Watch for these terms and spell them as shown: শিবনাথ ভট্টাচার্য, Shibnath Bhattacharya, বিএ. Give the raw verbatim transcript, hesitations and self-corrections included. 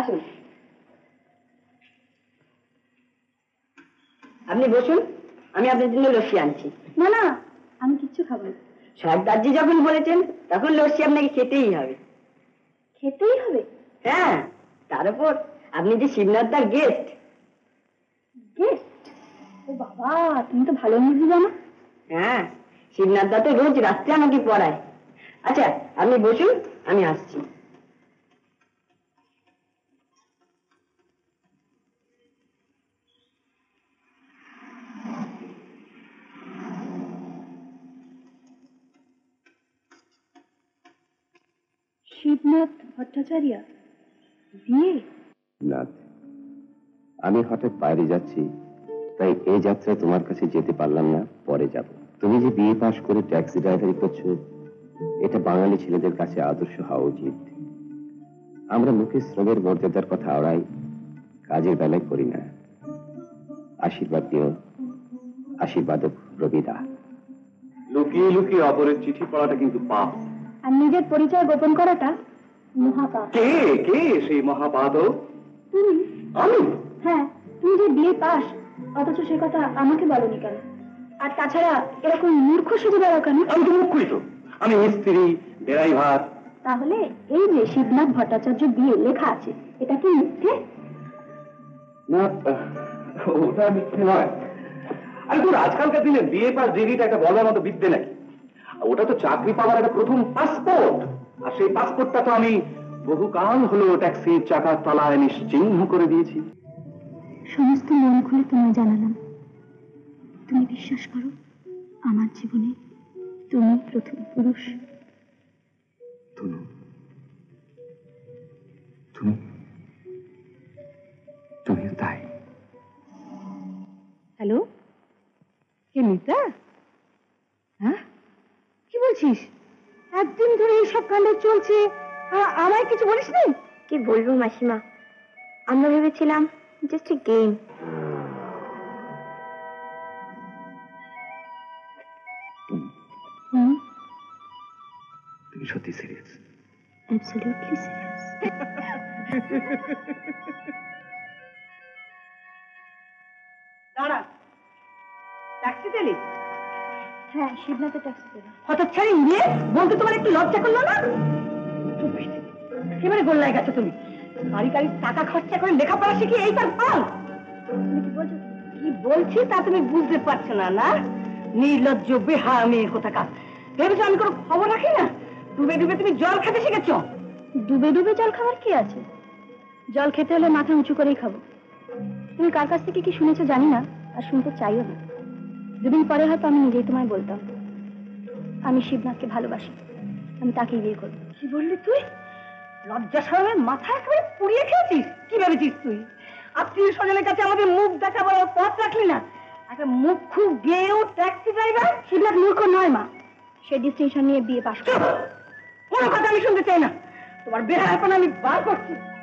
আসুন, আপনি বসুন, আমি আপনার জন্য লস্যি আনছি। না না, আমি কিচ্ছু খাবো না। সরদারজি যখন বলেছেন তখন লস্যি আপনাকে খেতেই হবে। খেতেই হবে? হ্যাঁ, তার উপর আপনি যে শিবনাথদার গেস্ট। গেস্ট? ও বাবা, তুমি তো ভালো ইংরেজি জানো। হ্যাঁ, শিবনাথদা তো রোজ রাত্রে আমাকে পড়ায়। আচ্ছা আপনি বসুন, আমি আসছি। শিবনাথ ভট্টাচার্য? আমি হঠাৎ বাইরে যাচ্ছি, তাই এই যাত্রায় তোমার কাছে যেতে পারলাম না, পরে যাব। তুমি যে বিএ পাস করে ট্যাক্সি ড্রাইভারি করছো, এটা বাঙালি ছেলেদের কাছে আদর্শ হওয়া উচিত। আমরা মুখে শ্রমের মর্যাদার কথা আওড়াই, কাজের বেলায় করি না। আশীর্বাদ দিও, আশীর্বাদক রবিদা। লুকিয়ে লুকিয়ে অপরের চিঠি পড়াটা কিন্তু পাপ, আর নিজের পরিচয় গোপন করাটা মহাপাপ। কে কে সেই মহাপাতক? তুমি। আমি? হ্যাঁ, তুমি যে বিএ পাস, অথচ সে কথা আমাকে বলনি কেন? আর তাছাড়া এরকম মূর্খ সেজে বেড়াও কেন? আমি তো মূর্খই তো, আমি মিস্ত্রি, ড্রাইভার। তাহলে এই যে শিবনাথ ভট্টাচার্য বিএ লেখা আছে, এটা কি মিথ্যে? না, ওটা মিথ্যে নয়। আরে তোর আজকালকার দিনে বিএ পাস ডিগ্রিটা একটা বলার মতো বিদ্যে নাকি? ওটা তো চাকরি পাওয়ার একটা প্রথম পাসপোর্ট, আর সেই পাসপোর্টটা তো আমি বহুকাল হলো ট্যাক্সির চাকার তলায় নিশ্চিহ্ন করে দিয়েছি। সমস্ত মন খুলে তোমায় জানালাম। তুমি বিশ্বাস করো, আমার জীবনে তুমি প্রথম পুরুষ। তুমি তুমিও তাই। হ্যালো, কে মিতা? হ্যাঁ, কি বলছিস? একদিন ধরে এইসব কাণ্ড চলছে, আমায় কিছু বলিস নি? কি বলবো মাসিমা, আমরা ভেবেছিলাম জাস্ট এ গেম। তুমি সত্যি সিরিয়াস? Absolutely serious. দাঁড়া, ট্যাক্সি চালি। হ্যাঁ, শিবনাথের ট্যাক্সি চালি। হঠাৎ ছাড়ি নিয়ে বলতে তোমার একটু লজ্জা করলো না? এবারে গোল্লায় গেছো তুমি। বাড়ি গাড়ি টাকা খরচা করে লেখাপড়া শিখে এই তার ফল। তুমি কি বলছো? কি বলছি তা তুমি বুঝতে পারছো না? না, নির্লজ্জ বেহামি কোথাকার। ভেবেছো আমি কোনো খবর রাখি না? ডুবে ডুবে তুমি জল খেতে শিখেছো। ডুবে ডুবে জল খাবার কি আছে? জল খেতে হলে মাথা উঁচু করেই খাবো। তুমি কার কাছ থেকে কি শুনেছো জানি না, আর শুনতে চাইও না। দুদিন পরে হয়তো আমি নিজেই তোমায় বলতাম আমি শিবনাথকে ভালোবাসি, আমি তাকেই বিয়ে করবো। কি বললি তুই? লজ্জা সরমের মাথা একেবারে পুড়িয়ে খেয়েছিস? কি ভেবেছিস তুই? আত্মীয় স্বজনের কাছে আমাদের মুখ দেখা বলার পথ রাখলি না। একটা মুখ খুব গেয়েও ট্যাক্সি ড্রাইভার? শিবনাথ মূর্খ নয় মা, সে ডিস্টিংশন নিয়ে বিয়ে পাস করে। কোনো কথা আমি শুনতে চাই না, তোমার বেহায়াপনা আমি বার করছি।